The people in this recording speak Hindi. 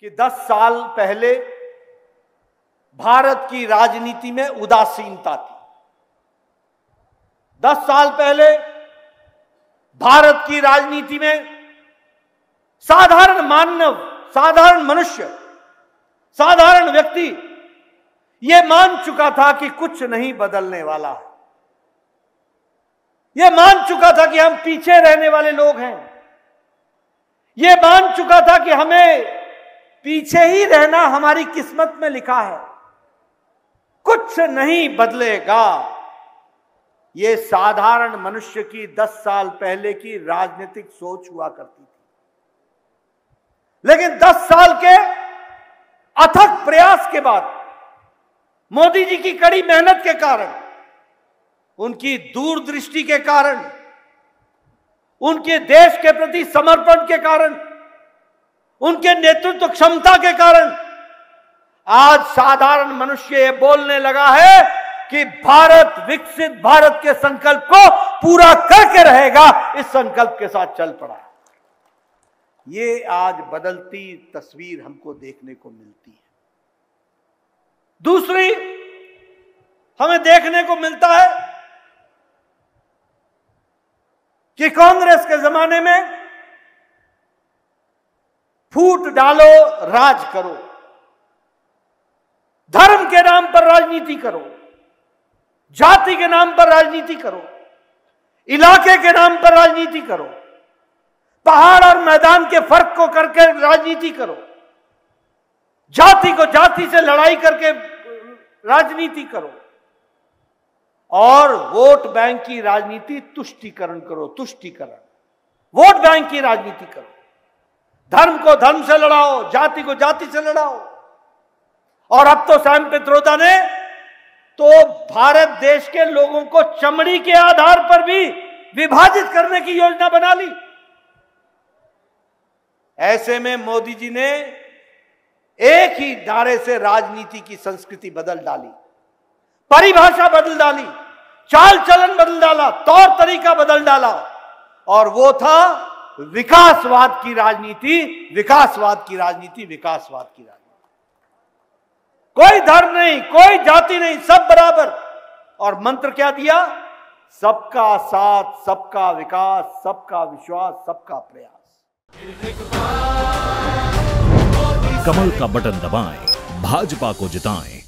कि 10 साल पहले भारत की राजनीति में उदासीनता थी। 10 साल पहले भारत की राजनीति में साधारण मानव, साधारण मनुष्य, साधारण व्यक्ति यह मान चुका था कि कुछ नहीं बदलने वाला है। यह मान चुका था कि हम पीछे रहने वाले लोग हैं। यह मान चुका था कि हमें पीछे ही रहना हमारी किस्मत में लिखा है, कुछ नहीं बदलेगा। ये साधारण मनुष्य की 10 साल पहले की राजनीतिक सोच हुआ करती थी। लेकिन 10 साल के अथक प्रयास के बाद, मोदी जी की कड़ी मेहनत के कारण, उनकी दूरदृष्टि के कारण, उनके देश के प्रति समर्पण के कारण, उनके नेतृत्व क्षमता के कारण आज साधारण मनुष्य ये बोलने लगा है कि भारत, विकसित भारत के संकल्प को पूरा करके रहेगा। इस संकल्प के साथ चल पड़ा। ये आज बदलती तस्वीर हमको देखने को मिलती है। दूसरी, हमें देखने को मिलता है कि कांग्रेस के जमाने में फूट डालो, राज करो, धर्म के नाम पर राजनीति करो, जाति के नाम पर राजनीति करो, इलाके के नाम पर राजनीति करो, पहाड़ और मैदान के फर्क को करके राजनीति करो, जाति को जाति से लड़ाई करके राजनीति करो, और वोट बैंक की राजनीति तुष्टीकरण करो, तुष्टीकरण, वोट बैंक की राजनीति करो, धर्म को धर्म से लड़ाओ, जाति को जाति से लड़ाओ। और अब तो सैम पित्रोदा ने तो भारत देश के लोगों को चमड़ी के आधार पर भी विभाजित करने की योजना बना ली। ऐसे में मोदी जी ने एक ही नारे से राजनीति की संस्कृति बदल डाली, परिभाषा बदल डाली, चाल चलन बदल डाला, तौर तरीका बदल डाला, और वो था विकासवाद की राजनीति, विकासवाद की राजनीति, विकासवाद की राजनीति। कोई धर्म नहीं, कोई जाति नहीं, सब बराबर। और मंत्र क्या दिया? सबका साथ, सबका विकास, सबका विश्वास, सबका प्रयास। कमल का बटन दबाएं, भाजपा को जिताएं।